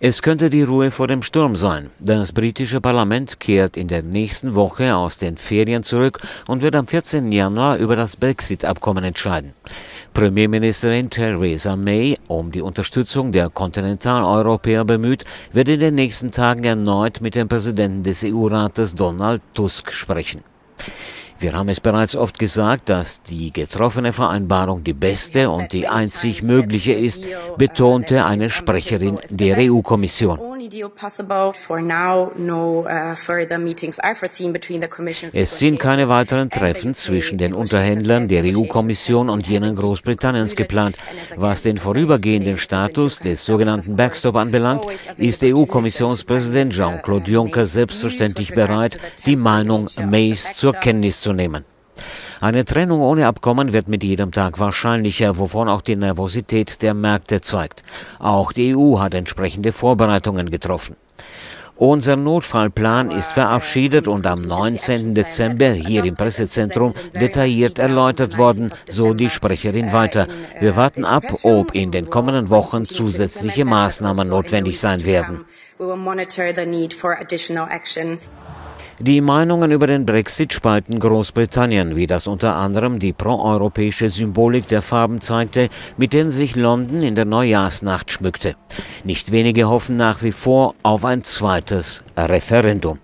Es könnte die Ruhe vor dem Sturm sein. Das britische Parlament kehrt in der nächsten Woche aus den Ferien zurück und wird am 14. Januar über das Brexit-Abkommen entscheiden. Premierministerin Theresa May, um die Unterstützung der Kontinentaleuropäer bemüht, wird in den nächsten Tagen erneut mit dem Präsidenten des EU-Rates Donald Tusk sprechen. Wir haben es bereits oft gesagt, dass die getroffene Vereinbarung die beste und die einzig mögliche ist, betonte eine Sprecherin der EU-Kommission. Es sind keine weiteren Treffen zwischen den Unterhändlern der EU-Kommission und jenen Großbritanniens geplant. Was den vorübergehenden Status des sogenannten Backstop anbelangt, ist EU-Kommissionspräsident Jean-Claude Juncker selbstverständlich bereit, die Meinung Mays zur Kenntnis zu nehmen. Eine Trennung ohne Abkommen wird mit jedem Tag wahrscheinlicher, wovon auch die Nervosität der Märkte zeigt. Auch die EU hat entsprechende Vorbereitungen getroffen. Unser Notfallplan ist verabschiedet und am 19. Dezember hier im Pressezentrum detailliert erläutert worden, so die Sprecherin weiter. Wir warten ab, ob in den kommenden Wochen zusätzliche Maßnahmen notwendig sein werden. Die Meinungen über den Brexit spalten Großbritannien, wie das unter anderem die proeuropäische Symbolik der Farben zeigte, mit denen sich London in der Neujahrsnacht schmückte. Nicht wenige hoffen nach wie vor auf ein zweites Referendum.